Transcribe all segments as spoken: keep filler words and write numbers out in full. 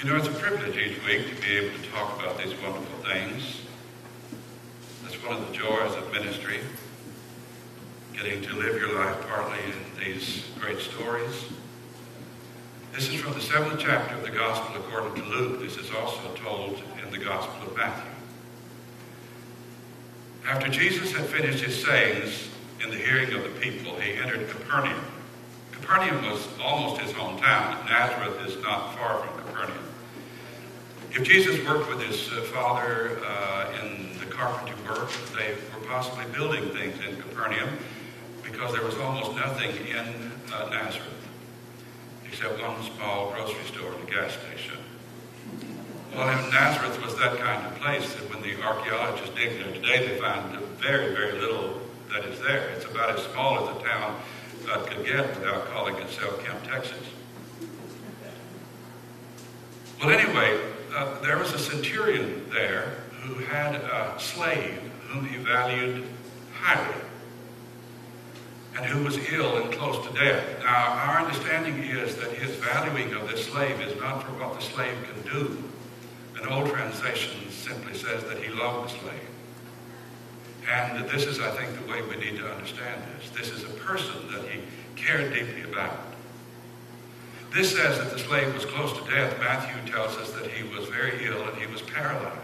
You know, it's a privilege each week to be able to talk about these wonderful things. That's one of the joys of ministry, getting to live your life partly in these great stories. This is from the seventh chapter of the Gospel according to Luke. This is also told in the Gospel of Matthew. After Jesus had finished his sayings in the hearing of the people, he entered Capernaum. Capernaum was almost his hometown. Nazareth is not far from Capernaum. If Jesus worked with his father uh, in the carpentry work, they were possibly building things in Capernaum because there was almost nothing in uh, Nazareth except one small grocery store and a gas station. Well, Nazareth was that kind of place that when the archaeologists dig there today, they find very, very little that is there. It's about as small as a town God could get without calling itself Kemp, Texas. Well, anyway, uh, there was a centurion there who had a slave whom he valued highly and who was ill and close to death. Now, our understanding is that his valuing of this slave is not for what the slave can do. An old translation simply says that he loved the slave. And this is, I think, the way we need to understand this. This is a person that he cared deeply about. This says that the slave was close to death. Matthew tells us that he was very ill and he was paralyzed.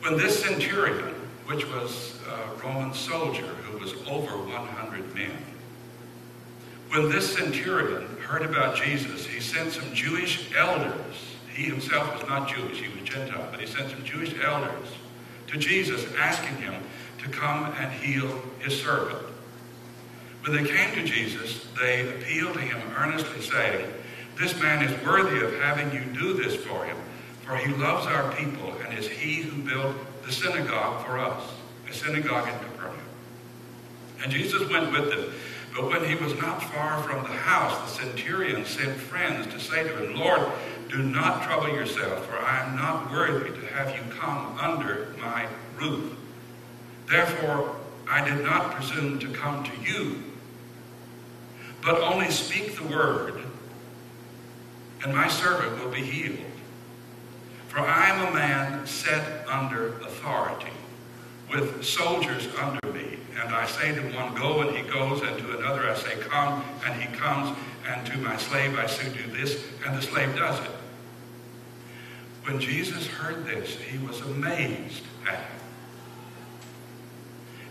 When this centurion, which was a Roman soldier who was over one hundred men, when this centurion heard about Jesus, he sent some Jewish elders. He himself was not Jewish, he was Gentile, but he sent some Jewish elders to Jesus, asking him to come and heal his servant. When they came to Jesus, they appealed to him earnestly, saying, "This man is worthy of having you do this for him, for he loves our people and is he who built the synagogue for us," a synagogue in Capernaum. And Jesus went with them. But when he was not far from the house, the centurion sent friends to say to him, "Lord, do not trouble yourself, for I am not worthy to have you come under my roof. Therefore, I did not presume to come to you, but only speak the word, and my servant will be healed. For I am a man set under authority, with soldiers under me. And I say to one, 'Go,' and he goes, and to another I say, 'Come,' and he comes, and to my slave I say, 'Do this,' and the slave does it." When Jesus heard this, he was amazed at him.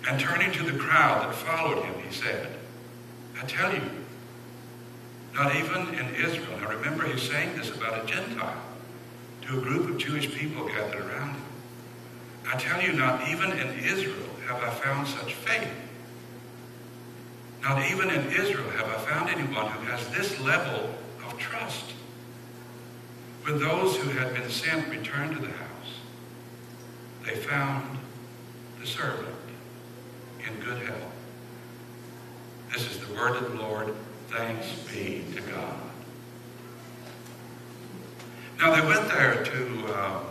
And turning to the crowd that followed him, he said, "I tell you, not even in Israel," now remember he's saying this about a Gentile, to a group of Jewish people gathered around him, "I tell you, not even in Israel have I found such faith. Not even in Israel have I found anyone who has this level of trust." When those who had been sent returned to the house, they found the servant in good health. This is the word of the Lord. Thanks be to God. Now they went there to um,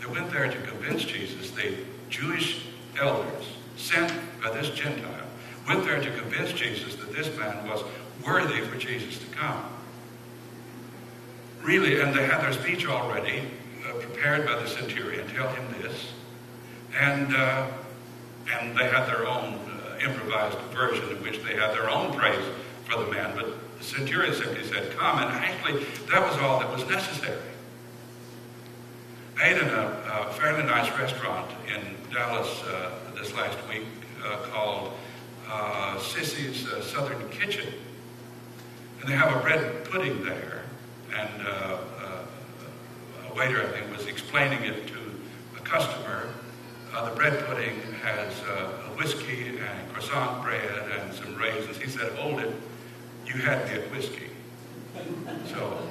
they went there to convince Jesus. The Jewish elders sent by this Gentile went there to convince Jesus that this man was worthy for Jesus to come. Really, and they had their speech already uh, prepared by the centurion, "Tell him this," and uh, and they had their own uh, improvised version in which they had their own praise for the man. But the centurion simply said, "Come," and actually that was all that was necessary. I ate in a, a fairly nice restaurant in Dallas uh, this last week uh, called uh, Sissy's uh, Southern Kitchen. And they have a bread pudding there. And uh, uh, a waiter, I think, was explaining it to a customer. Uh, the bread pudding has uh, a whiskey and croissant bread and some raisins. He said, "Hold it, you had me at whiskey." So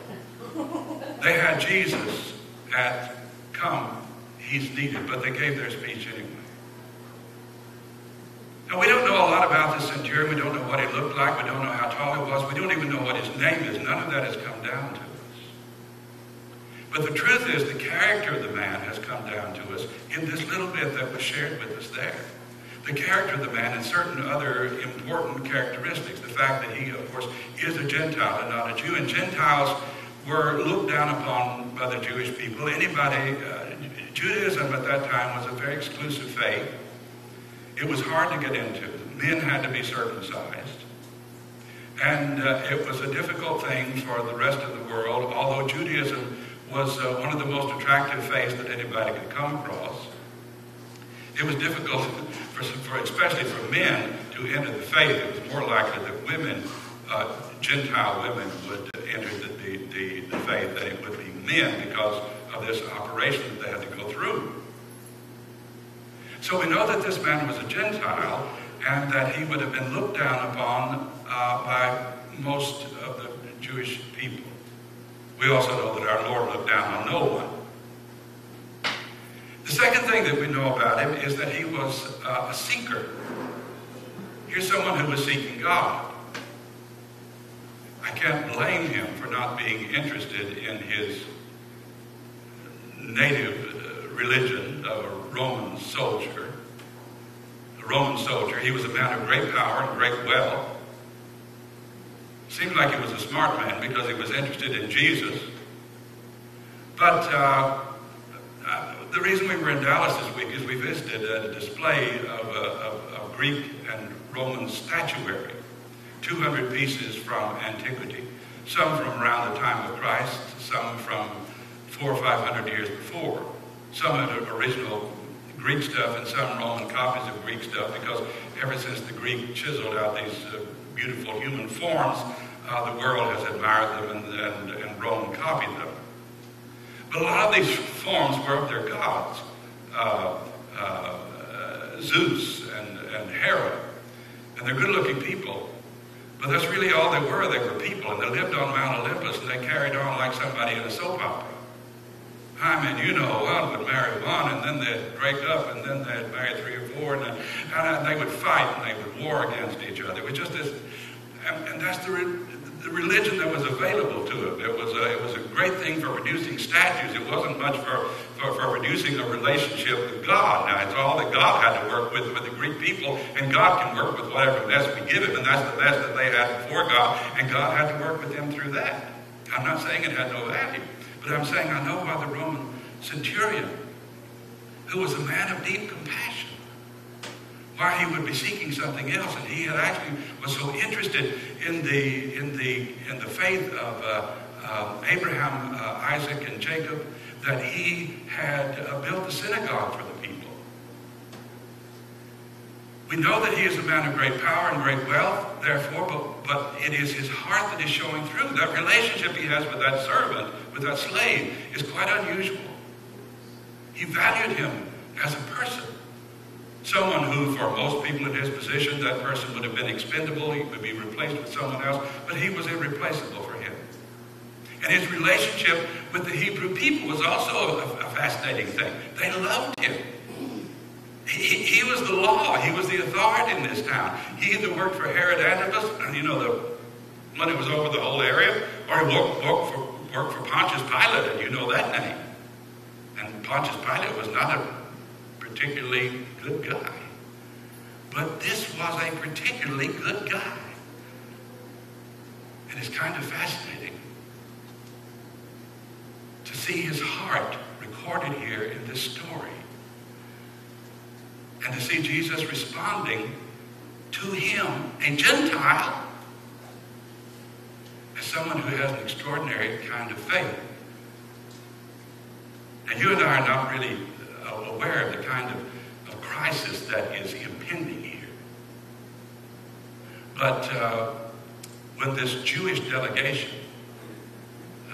they had Jesus at "Come, he's needed," but they gave their speech anyway. Now, we don't know a lot about this centurion. We don't know what he looked like. We don't know how tall he was. We don't even know what his name is. None of that has come down to us. But the truth is, the character of the man has come down to us in this little bit that was shared with us there. The character of the man and certain other important characteristics. The fact that he, of course, is a Gentile and not a Jew. And Gentiles were looked down upon by the Jewish people. Anybody, uh, Judaism at that time was a very exclusive faith. It was hard to get into. Men had to be circumcised. And uh, it was a difficult thing for the rest of the world, although Judaism was uh, one of the most attractive faiths that anybody could come across. It was difficult, for, for especially for men, to enter the faith. It was more likely that women, uh, Gentile women, would enter the, the, the, the faith than it would be men because of this operation that they had to go through. So we know that this man was a Gentile and that he would have been looked down upon uh, by most of the Jewish people. We also know that our Lord looked down on no one. The second thing that we know about him is that he was uh, a seeker. Here's someone who was seeking God. I can't blame him for not being interested in his native religion of a Roman soldier. A Roman soldier. He was a man of great power and great wealth. Seemed like he was a smart man because he was interested in Jesus. But uh, uh, the reason we were in Dallas this week is we visited a display of, uh, of, of Greek and Roman statuary. two hundred pieces from antiquity. Some from around the time of Christ, some from four or five hundred years before. Some of the original Greek stuff and some Roman copies of Greek stuff because ever since the Greek chiseled out these uh, beautiful human forms, uh, the world has admired them and, and, and Rome copied them. But a lot of these forms were of their gods. Uh, uh, uh, Zeus and, and Hera. And they're good-looking people. But that's really all they were. They were people, and they lived on Mount Olympus, and they carried on like somebody in a soap opera. I mean, you know, one would marry one, and then they'd break up, and then they'd marry three or four, and, then, and they would fight, and they would war against each other. It was just this, and, and that's the, re, the religion that was available to them. It was a, it was a great thing for producing statues. It wasn't much for, for, for producing a relationship with God. Now, it's all that God had to work with, with the Greek people, and God can work with whatever mess we give him, and that's the mess that they had before God, and God had to work with them through that. I'm not saying it had no value, but I'm saying I know why the Roman centurion, who was a man of deep compassion, why he would be seeking something else, and he had actually was so interested in the in the in the faith of uh, uh, Abraham, uh, Isaac, and Jacob that he had uh, built the synagogue for the people. We know that he is a man of great power and great wealth, therefore, but, but it is his heart that is showing through. That relationship he has with that servant, with that slave, is quite unusual. He valued him as a person. Someone who, for most people in his position, that person would have been expendable, he would be replaced with someone else, but he was irreplaceable for him. And his relationship with the Hebrew people was also a, a fascinating thing. They loved him. He, he was the law. He was the authority in this town. He either worked for Herod Antipas, you know, the one who was over the whole area, or he worked, worked, for, worked for Pontius Pilate, and you know that name. And Pontius Pilate was not a particularly good guy. But this was a particularly good guy. And it's kind of fascinating to see his heart recorded here in this story. And to see Jesus responding to him, a Gentile, as someone who has an extraordinary kind of faith. And you and I are not really aware of the kind of, of crisis that is impending here. But uh, when this Jewish delegation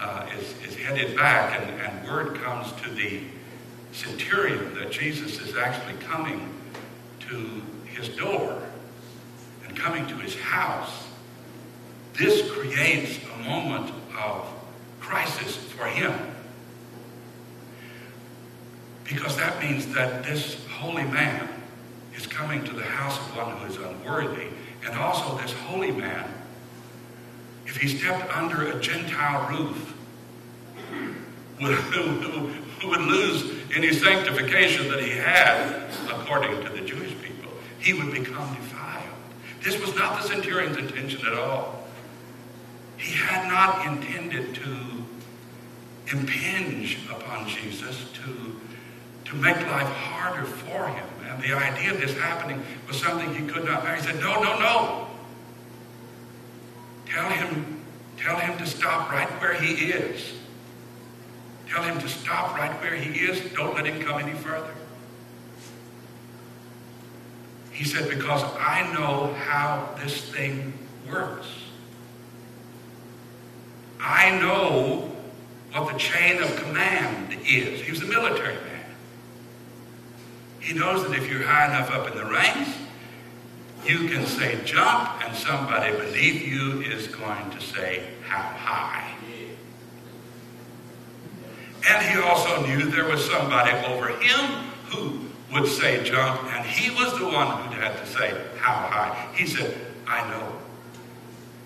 uh, is, is headed back and, and word comes to the centurion that Jesus is actually coming to his door and coming to his house, this creates a moment of crisis for him. Because that means that this holy man is coming to the house of one who is unworthy. And also this holy man, if he stepped under a Gentile roof, would, would lose any sanctification that he had according to the Jewish people. He would become defiled. This was not the centurion's intention at all. He had not intended to impinge upon Jesus to, to make life harder for him. And the idea of this happening was something he could not bear. He said, no, no, no. Tell him, tell him to stop right where he is. Tell him to stop right where he is. Don't let him come any further. He said, because I know how this thing works. I know what the chain of command is. He was a military man. He knows that if you're high enough up in the ranks, you can say jump, and somebody beneath you is going to say how high. And he also knew there was somebody over him who would say jump, and he was the one who had to say how high. He said, I know.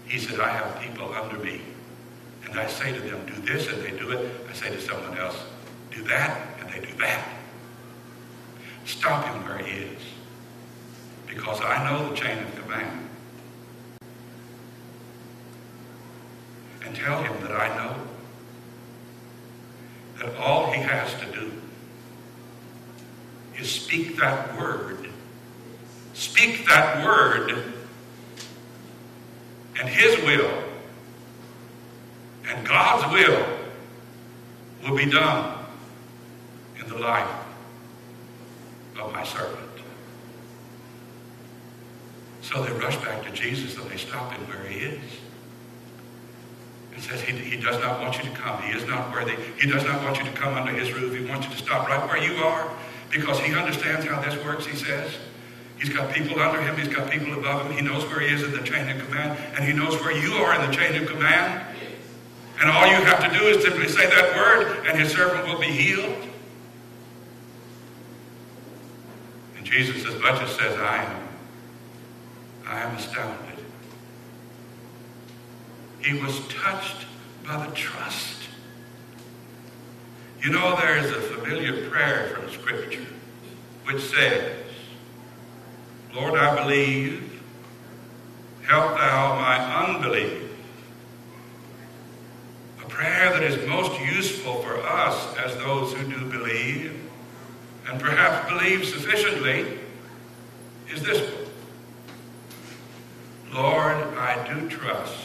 He said, I have people under me. And I say to them, do this, and they do it. I say to someone else, do that, and they do that. Stop him where he is, because I know the chain of command. And tell him that I know that all he has to do is speak that word. Speak that word, and his will and God's will will be done in the life of my servant. So they rush back to Jesus and they stop him where he is. It says he, he does not want you to come. He is not worthy. He does not want you to come under his roof. He wants you to stop right where you are, because he understands how this works, he says. He's got people under him. He's got people above him. He knows where he is in the chain of command, and he knows where you are in the chain of command. And all you have to do is simply say that word, and his servant will be healed. And Jesus, as much as says, I am, I am astounded. He was touched by the trust. You know, there is a familiar prayer from Scripture which says, Lord, I believe, help thou my unbelief. A prayer that is most useful for us as those who do believe, and perhaps believe sufficiently, is this one. Lord, I do trust,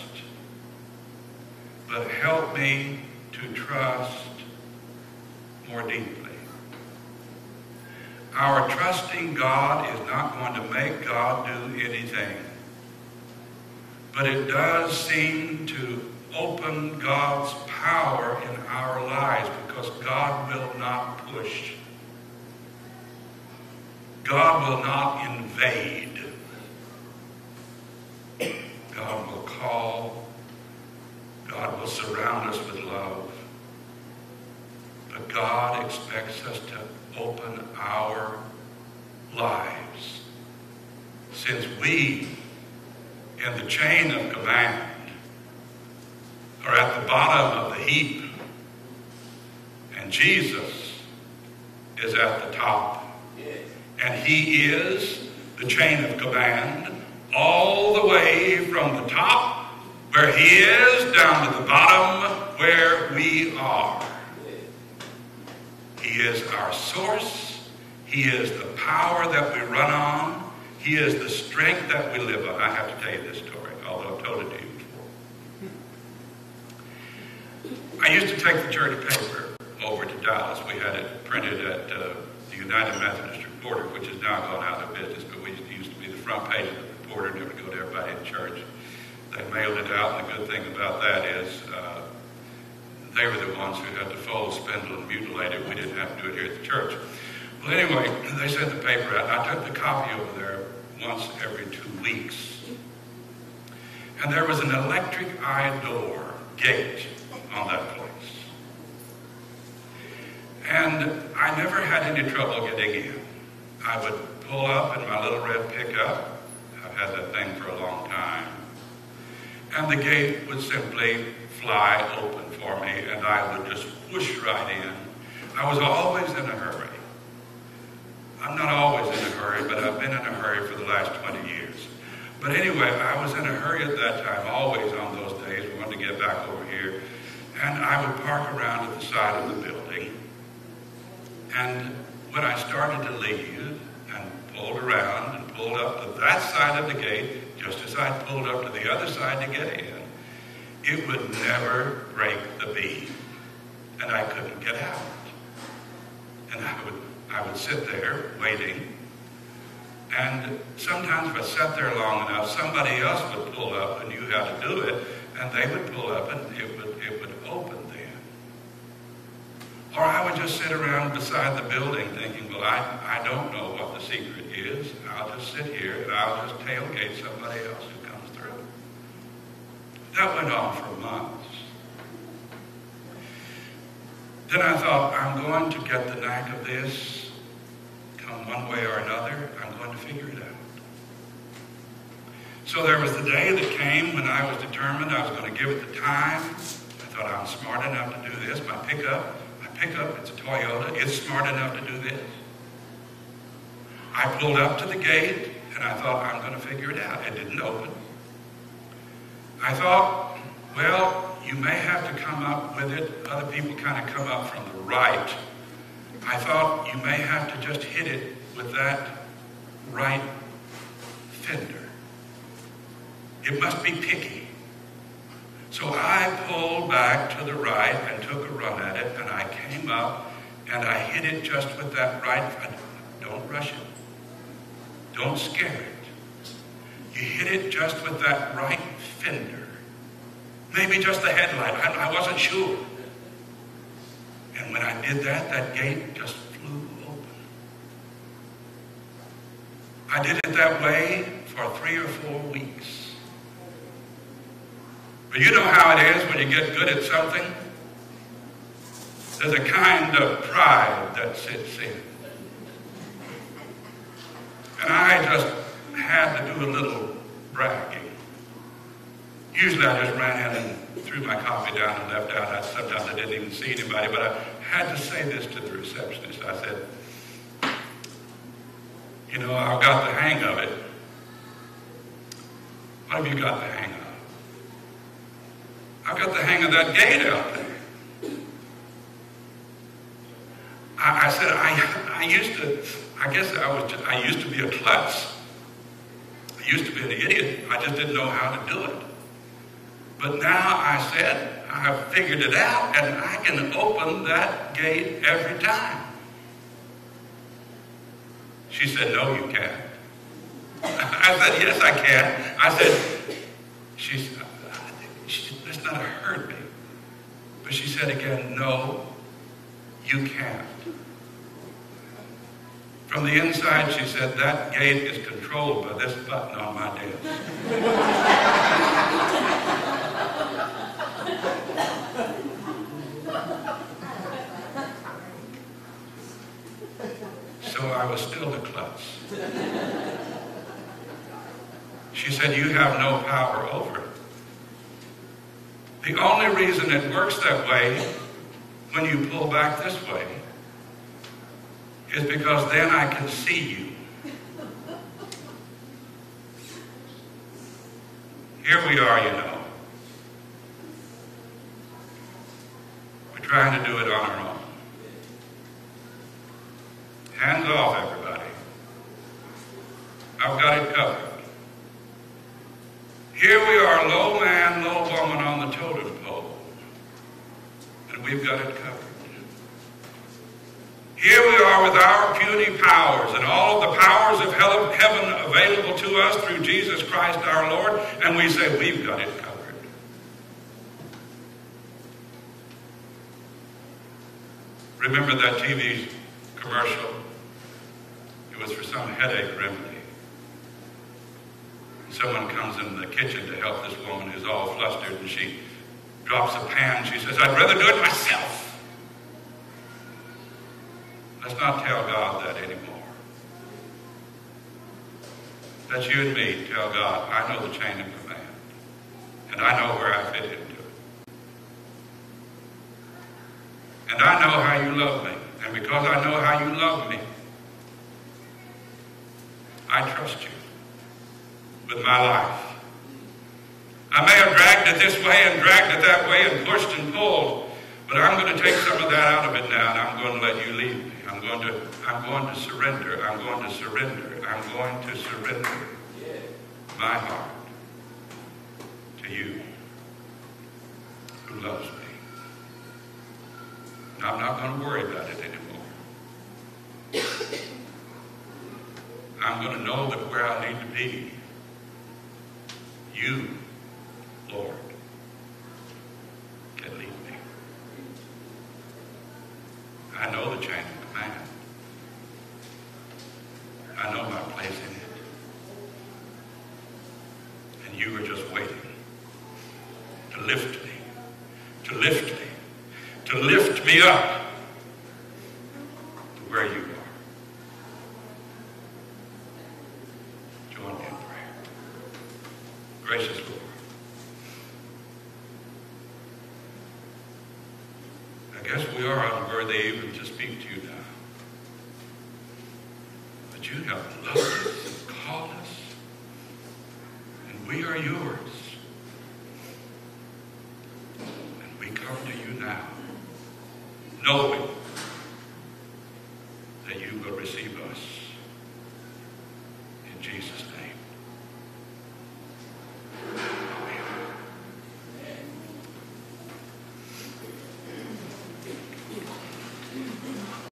but help me to trust more deeply. Our trusting God is not going to make God do anything, but it does seem to open God's power in our lives, because God will not push. God will not invade. God will call. God will surround us with love. But God expects us to open our lives, since we, in the chain of command, are at the bottom of the heap, and Jesus is at the top. And he is the chain of command all the way from the top, where he is, down to the bottom, where we are. He is our source. He is the power that we run on. He is the strength that we live on. I have to tell you this story, although I've told it to you before. I used to take the church paper over to Dallas. We had it printed at uh, the United Methodist Reporter, which has now gone out of business, but we used to be the front page of the Reporter, and it would go to everybody in church. They mailed it out, and the good thing about that is uh, they were the ones who had to fold, spindle, and mutilate it. We didn't have to do it here at the church. Well, anyway, they sent the paper out. I took the copy over there once every two weeks. And there was an electric eye door gate on that place. And I never had any trouble getting in. I would pull up in my little red pickup. I've had that thing for a long time. And the gate would simply fly open for me, and I would just whoosh right in. I was always in a hurry. I'm not always in a hurry, but I've been in a hurry for the last twenty years. But anyway, I was in a hurry at that time, always on those days. We wanted to get back over here. And I would park around at the side of the building, and when I started to leave and pulled around and pulled up to that side of the gate, just as I pulled up to the other side to get in, it would never break the beam, and I couldn't get out. And I would, I would sit there waiting, and sometimes if I sat there long enough, somebody else would pull up and knew how to do it, and they would pull up and it would, it would open then. Or I would just sit around beside the building thinking, well, I, I don't know what the secret is. I'll just sit here and I'll just tailgate somebody else who comes through. That went on for months. Then I thought, I'm going to get the knack of this. Come one way or another, I'm going to figure it out. So there was the day that came when I was determined I was going to give it the time. I thought, I'm smart enough to do this. My pickup, my pickup, it's a Toyota. It's smart enough to do this. I pulled up to the gate, and I thought, I'm going to figure it out. It didn't open. I thought, well, you may have to come up with it. Other people kind of come up from the right. I thought, you may have to just hit it with that right fender. It must be picky. So I pulled back to the right and took a run at it, and I came up and I hit it just with that right foot. Don't rush it. Don't scare it. You hit it just with that right fender. Maybe just the headlight. I, I wasn't sure. And when I did that, that gate just flew open. I did it that way for three or four weeks. You know how it is when you get good at something? There's a kind of pride that sits in. And I just had to do a little bragging. Usually I just ran in and threw my coffee down and left out. I, sometimes I didn't even see anybody, but I had to say this to the receptionist. I said, you know, I've got the hang of it. What have you got the hang of? I've got the hang of that gate out there. I, I said, I, I used to, I guess I was, just, I used to be a klutz. I used to be an idiot. I just didn't know how to do it. But now I said, I've figured it out, and I can open that gate every time. She said, no, you can't. I said, yes, I can. I said, she said, that's not a hurt me. But she said again, no, you can't. From the inside, she said, that gate is controlled by this button on my desk. So I was still the klutz. She said, you have no power over it. The only reason it works that way when you pull back this way is because then I can see you. Here we are, you know. We're trying to do it on our own. Hands off, everybody. I've got it covered. Here we are, low man, low woman on the totem pole, and we've got it covered. Here we are with our puny powers and all of the powers of heaven available to us through Jesus Christ our Lord, and we say, we've got it covered. Remember that T V commercial? It was for some headache remedy. Someone comes in the kitchen to help this woman who's all flustered, and she drops a pan. She says, I'd rather do it myself. Let's not tell God that anymore. That's you and me. Tell God, I know the chain of command, and I know where I fit into it. And I know how you love me, and because I know how you love me, I trust you with my life. I may have dragged it this way and dragged it that way and pushed and pulled, But I'm going to take some of that out of it now, and I'm going to let you lead me. I'm going to, I'm going to surrender. I'm going to surrender. I'm going to surrender my heart to you who loves me. And I'm not going to worry about it anymore. I'm going to know that where I need to be, you, Lord, can lead me. I know the chain of command. I know my place in it. And you are just waiting to lift me, to lift me, to lift me up to where you are. Gracious Lord, I guess we are unworthy even to speak to you now. But you have loved us and called us, and we are yours. And we come to you now, knowing